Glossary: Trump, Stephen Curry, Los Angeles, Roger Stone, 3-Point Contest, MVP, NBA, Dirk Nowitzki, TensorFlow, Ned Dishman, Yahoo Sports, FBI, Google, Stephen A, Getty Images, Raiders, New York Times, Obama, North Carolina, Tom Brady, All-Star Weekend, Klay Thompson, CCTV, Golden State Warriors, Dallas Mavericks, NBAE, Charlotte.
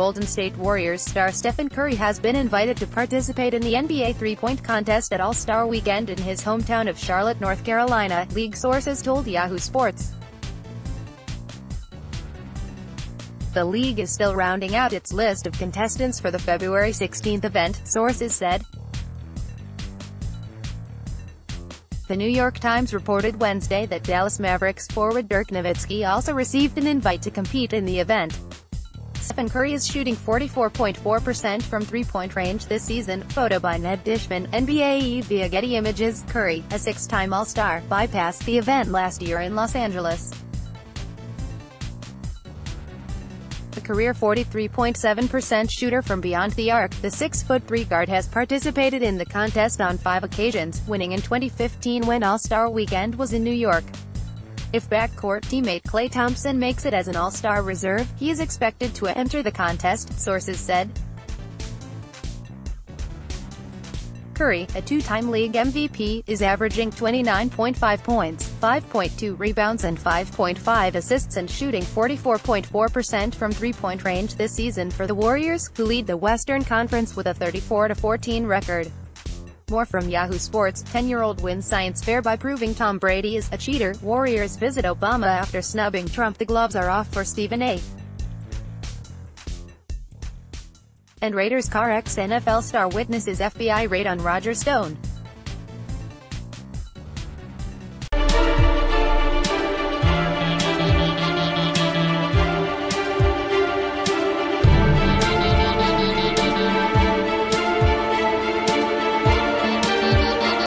Golden State Warriors star Stephen Curry has been invited to participate in the NBA three-point contest at All-Star Weekend in his hometown of Charlotte, North Carolina, league sources told Yahoo Sports. The league is still rounding out its list of contestants for the February 16 event, sources said. The New York Times reported Wednesday that Dallas Mavericks forward Dirk Nowitzki also received an invite to compete in the event. Stephen Curry is shooting 44.4% from three-point range this season, photo by Ned Dishman, NBAE via Getty Images. Curry, a six-time All-Star, bypassed the event last year in Los Angeles. A career 43.7% shooter from beyond the arc, the 6'3" guard has participated in the contest on 5 occasions, winning in 2015 when All-Star Weekend was in New York. If backcourt teammate Klay Thompson makes it as an All-Star reserve, he is expected to enter the contest, sources said. Curry, a two-time league MVP, is averaging 29.5 points, 5.2 rebounds and 5.5 assists and shooting 44.4% from three-point range this season for the Warriors, who lead the Western Conference with a 34-14 record. More from Yahoo Sports. 10-year-old wins science fair by proving Tom Brady is a cheater. Warriors visit Obama after snubbing Trump. The gloves are off for Stephen A. And Raiders car. Ex-NFL star witnesses FBI raid on Roger Stone.